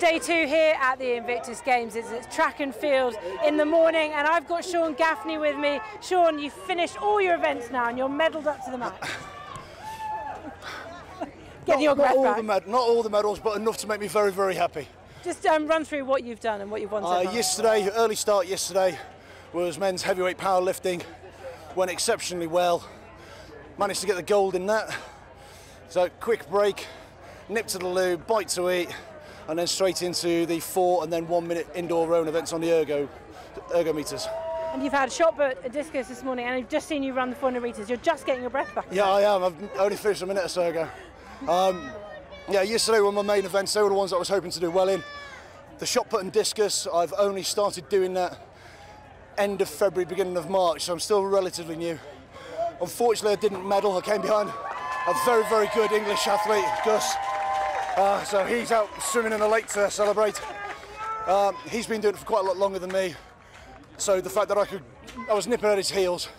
Day two here at the Invictus Games. It's track and field in the morning, and I've got Sean Gaffney with me. Sean, you've finished all your events now and you're medalled up to the max. Not all the medals, but enough to make me very, very happy. Just run through what you've done and what you've won so far. Yesterday, early start yesterday, was men's heavyweight powerlifting. Went exceptionally well. Managed to get the gold in that. So quick break, nip to the loo, bite to eat, and then straight into the 4- and 1-minute indoor rown events on the ergometers. And you've had a shot put and discus this morning, and I've just seen you run the 400 meters. You're just getting your breath back. Yeah, I am. I've only finished a minute or so ago. Yeah, yesterday were my main events. They were the ones I was hoping to do well in. The shot put and discus, I've only started doing that end of February, beginning of March, so I'm still relatively new. Unfortunately, I didn't medal. I came behind a very, very good English athlete, Gus. So he's out swimming in the lake to celebrate. He's been doing it for quite a lot longer than me, so the fact that I was nipping at his heels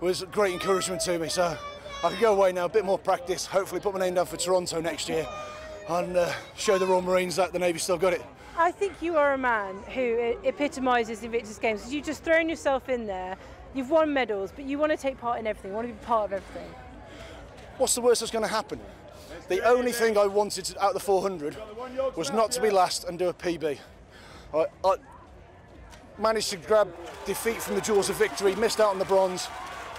was great encouragement to me. So I can go away now, a bit more practice, hopefully put my name down for Toronto next year and show the Royal Marines that the Navy's still got it. I think you are a man who epitomises the Invictus Games. You've just thrown yourself in there, you've won medals, but you want to take part in everything, you want to be part of everything. What's the worst that's going to happen? The only thing I wanted out of the 400 was not to be last and do a PB. I managed to grab defeat from the jaws of victory, missed out on the bronze,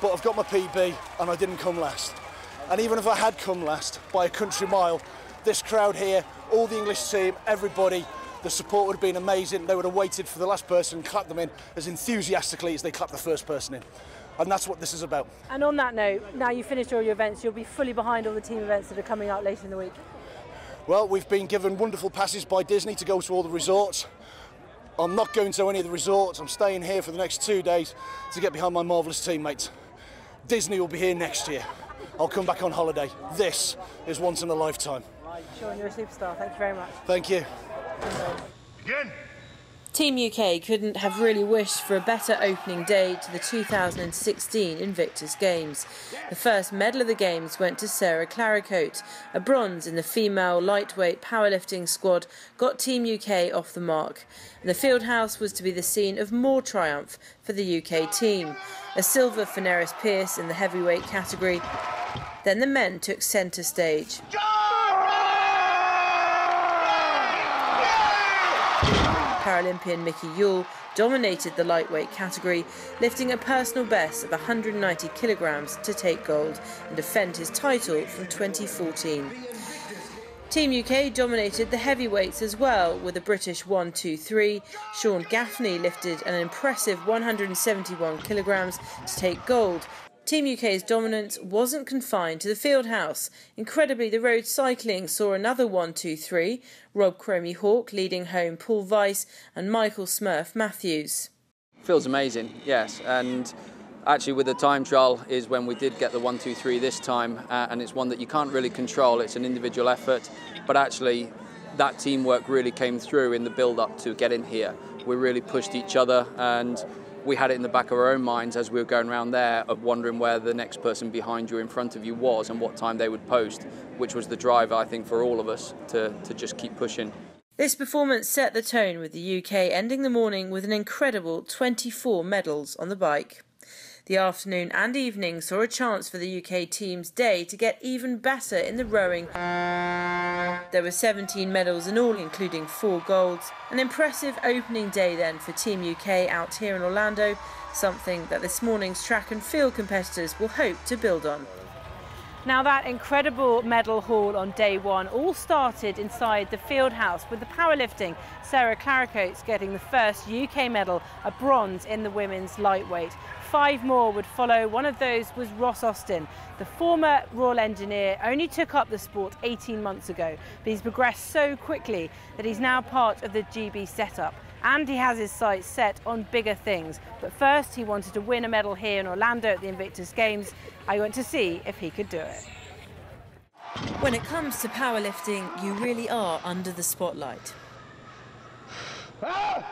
but I've got my PB and I didn't come last. And even if I had come last by a country mile, this crowd here, all the English team, everybody, the support would have been amazing. They would have waited for the last person and clapped them in as enthusiastically as they clapped the first person in. And that's what this is about. And on that note, now you've finished all your events, you'll be fully behind all the team events that are coming up later in the week. Well, we've been given wonderful passes by Disney to go to all the resorts. I'm not going to any of the resorts. I'm staying here for the next 2 days to get behind my marvellous teammates. Disney will be here next year. I'll come back on holiday. This is once in a lifetime. Sean, you're a superstar. Thank you very much. Thank you. Again. Team UK couldn't have really wished for a better opening day to the 2016 Invictus Games. The first medal of the Games went to Sarah Claricoats. A bronze in the female lightweight powerlifting squad got Team UK off the mark. And the fieldhouse was to be the scene of more triumph for the UK team. A silver for Nerys Pearce in the heavyweight category. Then the men took centre stage. Paralympian Mickey Yule dominated the lightweight category, lifting a personal best of 190 kilograms to take gold and defend his title from 2014. Team UK dominated the heavyweights as well, with a British 1-2-3. Sean Gaffney lifted an impressive 171 kilograms to take gold. Team UK's dominance wasn't confined to the fieldhouse. Incredibly, the road cycling saw another 1-2-3, Rob Cromie Hawke leading home Paul Weiss and Michael Smurf Matthews. Feels amazing, yes, and actually with the time trial is when we did get the 1-2-3 this time, and it's one that you can't really control. It's an individual effort, but actually that teamwork really came through in the build-up to getting here. We really pushed each other, and we had it in the back of our own minds as we were going around there of wondering where the next person behind you in front of you was and what time they would post, which was the drive, I think, for all of us to just keep pushing. This performance set the tone, with the UK ending the morning with an incredible 24 medals on the bike. The afternoon and evening saw a chance for the UK team's day to get even better in the rowing. There were 17 medals in all, including 4 golds. An impressive opening day then for Team UK out here in Orlando, something that this morning's track and field competitors will hope to build on. Now, that incredible medal haul on day one all started inside the field house with the powerlifting. Sarah Claricoats getting the first UK medal, a bronze in the women's lightweight. 5 more would follow. One of those was Ross Austin. The former Royal Engineer only took up the sport 18 months ago, but he's progressed so quickly that he's now part of the GB setup. And he has his sights set on bigger things. But first, he wanted to win a medal here in Orlando at the Invictus Games. I went to see if he could do it. When it comes to powerlifting, you really are under the spotlight. Again.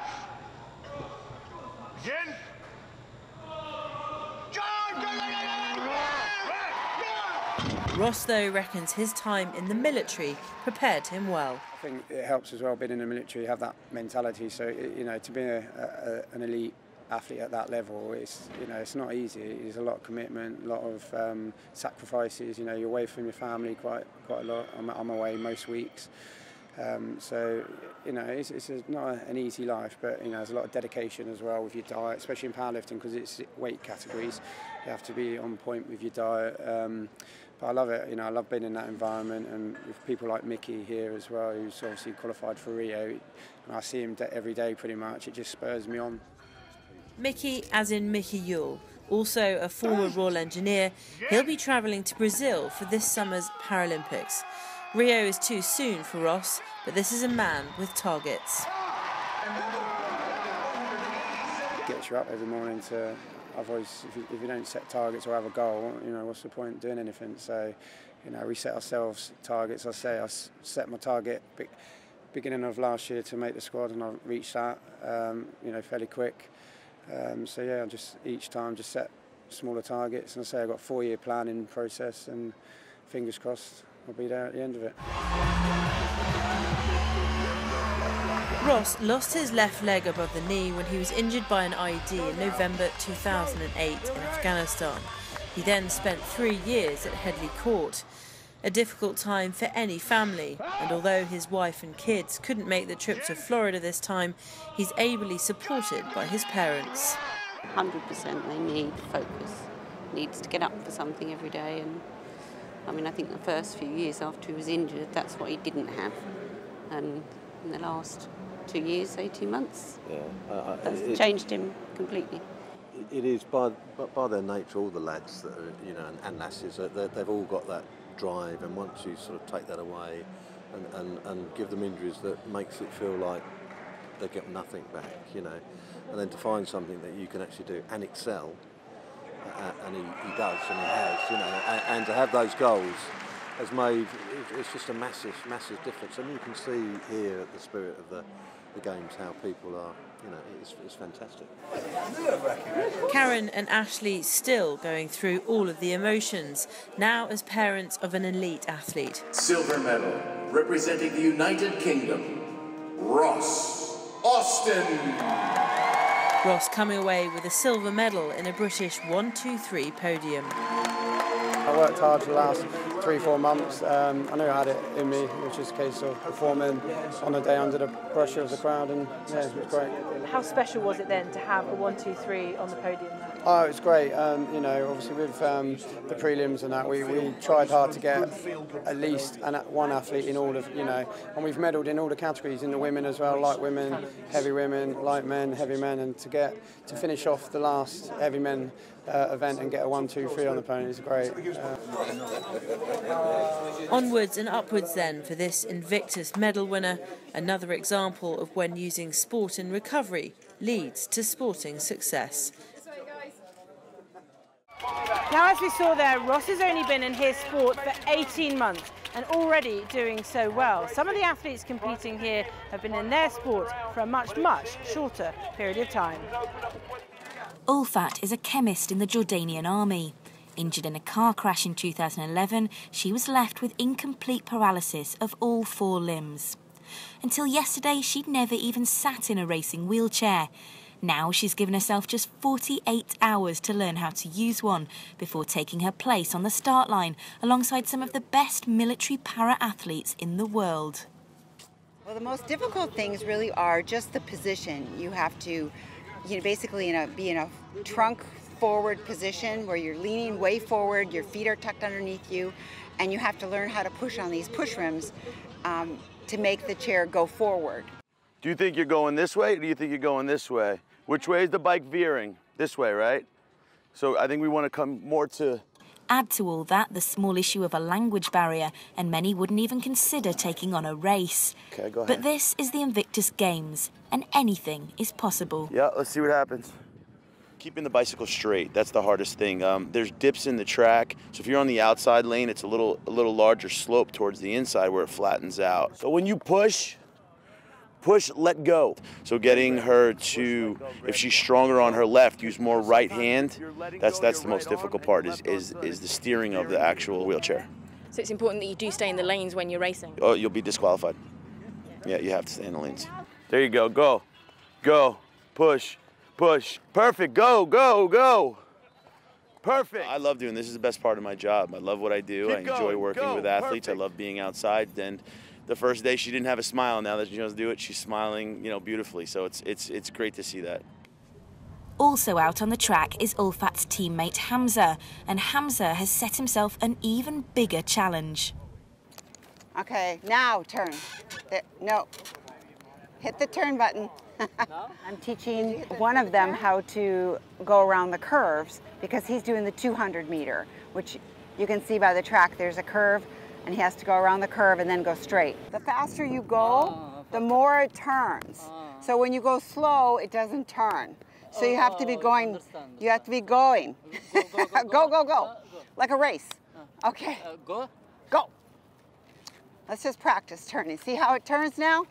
Ross, though, reckons his time in the military prepared him well. I think it helps as well, being in the military, you have that mentality. So, you know, to be an elite athlete at that level, it's, you know, it's not easy. There's a lot of commitment, a lot of sacrifices. You know, you're away from your family quite a lot. I'm away most weeks. So, you know, it's not an easy life, but, you know, there's a lot of dedication as well with your diet, especially in powerlifting, because it's weight categories. You have to be on point with your diet. But I love it. You know, I love being in that environment, and with people like Mickey here as well, who's obviously qualified for Rio, and I see him every day pretty much. It just spurs me on. Mickey, as in Mickey Yule, also a former Royal Engineer, he'll be travelling to Brazil for this summer's Paralympics. Rio is too soon for Ross, but this is a man with targets. Gets you up every morning to, I've always, if you don't set targets or have a goal, you know, what's the point of doing anything? So, you know, we set ourselves targets. I say I set my target beginning of last year to make the squad, and I reached that, you know, fairly quick. So yeah, just each time just set smaller targets, and I say I've got a 4-year planning process, and fingers crossed I'll be there at the end of it. Ross lost his left leg above the knee when he was injured by an IED in November 2008 in Afghanistan. He then spent 3 years at Headley Court. A difficult time for any family, and although his wife and kids couldn't make the trip to Florida this time, he's ably supported by his parents. 100% they need focus, needs to get up for something every day, and I mean, I think the first few years after he was injured, that's what he didn't have, and in the last 2 years, 18 months, yeah, that's changed him completely. It is by their nature, all the lads that are, you know, and lasses, they've all got that drive, and once you sort of take that away and give them injuries, that makes it feel like they get nothing back, you know. And then to find something that you can actually do and excel, and he does, and he has, you know, and to have those goals has made, it's just a massive, massive difference. And you can see here at the spirit of the games how people are, you know, it's fantastic. Karen and Ashley still going through all of the emotions, now as parents of an elite athlete. Silver medal, representing the United Kingdom, Ross Austin. Ross coming away with a silver medal in a British 1-2-3 podium. I worked hard for the last 3-4 months. I knew I had it in me, which is a case of performing on a day under the pressure of the crowd, and yeah, it was great. How special was it then to have a 1-2-3 on the podium? Oh, it was great. You know, obviously with the prelims and that, we tried hard to get at least one athlete in all of, you know, and we've medalled in all the categories, in the women as well, light women, light men, heavy men, and to get to finish off the last heavy men event and get a 1-2-3 on the podium is great. Onwards and upwards then for this Invictus medal winner, another example of when using sport in recovery leads to sporting success. Now, as we saw there, Ross has only been in his sport for 18 months and already doing so well. Some of the athletes competing here have been in their sport for a much, much shorter period of time. Ulfat is a chemist in the Jordanian army. Injured in a car crash in 2011, she was left with incomplete paralysis of all 4 limbs. Until yesterday, she'd never even sat in a racing wheelchair. Now she's given herself just 48 hours to learn how to use one before taking her place on the start line alongside some of the best military para-athletes in the world. Well, the most difficult things really are just the position. You have to, you know, basically be in a trunk forward position where you're leaning way forward, your feet are tucked underneath you, and you have to learn how to push on these push rims to make the chair go forward. Do you think you're going this way, or do you think you're going this way? Which way is the bike veering? This way, right? So I think we want to come more to... Add to all that the small issue of a language barrier, and many wouldn't even consider taking on a race. Okay, go ahead. But this is the Invictus Games, and anything is possible. Yeah, let's see what happens. Keeping the bicycle straight, that's the hardest thing. There's dips in the track, so if you're on the outside lane, it's a little larger slope towards the inside where it flattens out. So when you push... push, let go. So getting her to, if she's stronger on her left, use more right hand. That's the most difficult part, is the steering of the actual wheelchair. So it's important that you do stay in the lanes when you're racing? Oh, you'll be disqualified. Yeah, you have to stay in the lanes. There you go. Go. Go. Push. Push. Perfect. Go. Go. Go. Perfect. I love doing this. This is the best part of my job. I love what I do. I enjoy working with athletes. I love being outside. And the first day she didn't have a smile. Now that she knows to do it, she's smiling, you know, beautifully. So it's great to see that. Also out on the track is Ulfat's teammate Hamza, and Hamza has set himself an even bigger challenge. Okay, now turn. There, no, hit the turn button. I'm teaching one of them how to go around the curves because he's doing the 200 meter, which you can see by the track there's a curve and he has to go around the curve and then go straight. The faster you go, the more it turns. So when you go slow, it doesn't turn. So you have to be going, you have to be going. Go, go, go, like a race. Okay, go. Let's just practice turning. See how it turns now?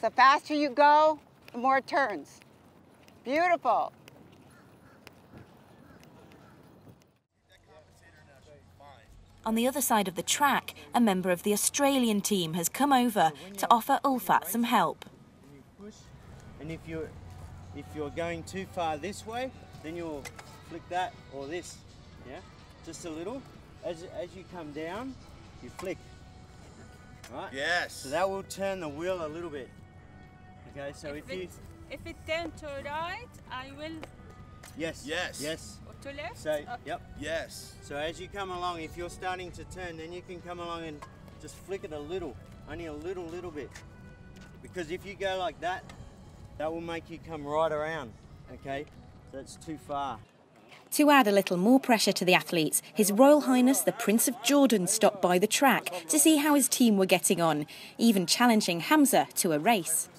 So faster you go, the more it turns. Beautiful. On the other side of the track, a member of the Australian team has come over to offer Ulfat some help. And if you're going too far this way, then you'll flick that or this, yeah? Just a little. As you come down, you flick, right? Yes. So that will turn the wheel a little bit. Okay, so if it turns to right, I will... Yes. Yes. Yes. Or to left? So, okay. Yep. Yes. So as you come along, if you're starting to turn, then you can come along and just flick it a little, only a little bit. Because if you go like that, that will make you come right around, okay? That's too far. To add a little more pressure to the athletes, His Royal Highness the Prince of Jordan stopped by the track to see how his team were getting on, even challenging Hamza to a race.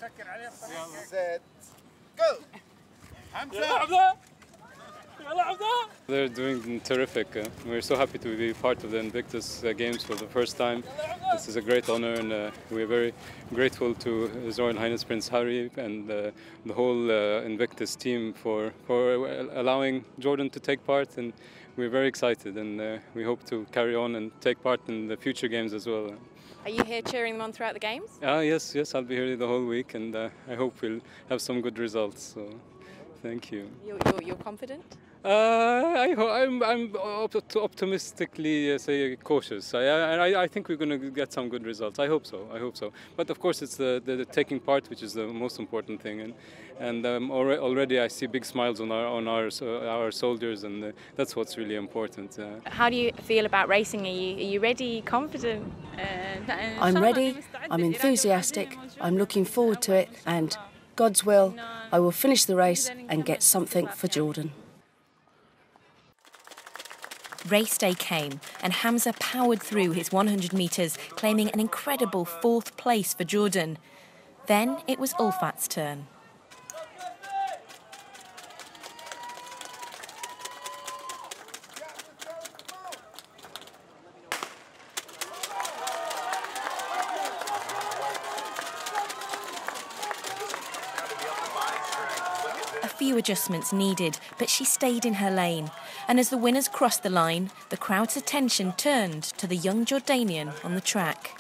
Go! Hamza! They're doing terrific. We're so happy to be part of the Invictus Games for the first time. This is a great honor, and we're very grateful to His Royal Highness Prince Harry and the whole Invictus team for allowing Jordan to take part, and we're very excited, and we hope to carry on and take part in the future games as well. Are you here cheering them on throughout the games? Yes, I'll be here the whole week, and I hope we'll have some good results. So, thank you. You're confident? I'm optimistically cautious. I think we're going to get some good results. I hope so. I hope so. But of course, it's the taking part which is the most important thing. And already I see big smiles on our soldiers, and that's what's really important. How do you feel about racing? Are you ready? Confident? I'm ready. I'm enthusiastic. I'm looking forward to it. And God's will, I will finish the race and get something for Jordan. Race day came, and Hamza powered through his 100 metres, claiming an incredible 4th place for Jordan. Then it was Ulfat's turn. Few adjustments needed, but she stayed in her lane. And as the winners crossed the line, the crowd's attention turned to the young Jordanian on the track.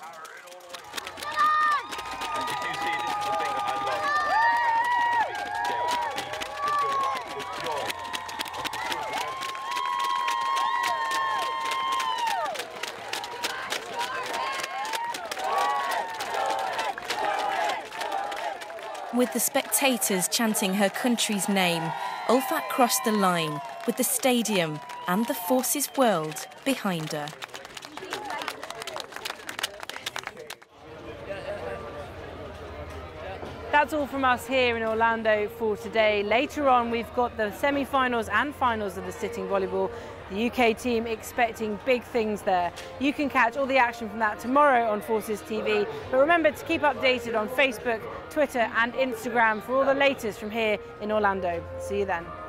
With the spectators chanting her country's name, Ulfat crossed the line with the stadium and the Forces world behind her. That's all from us here in Orlando for today. Later on, we've got the semi-finals and finals of the sitting volleyball. The UK team expecting big things there. You can catch all the action from that tomorrow on Forces TV. But remember to keep updated on Facebook, Twitter and Instagram for all the latest from here in Orlando. See you then.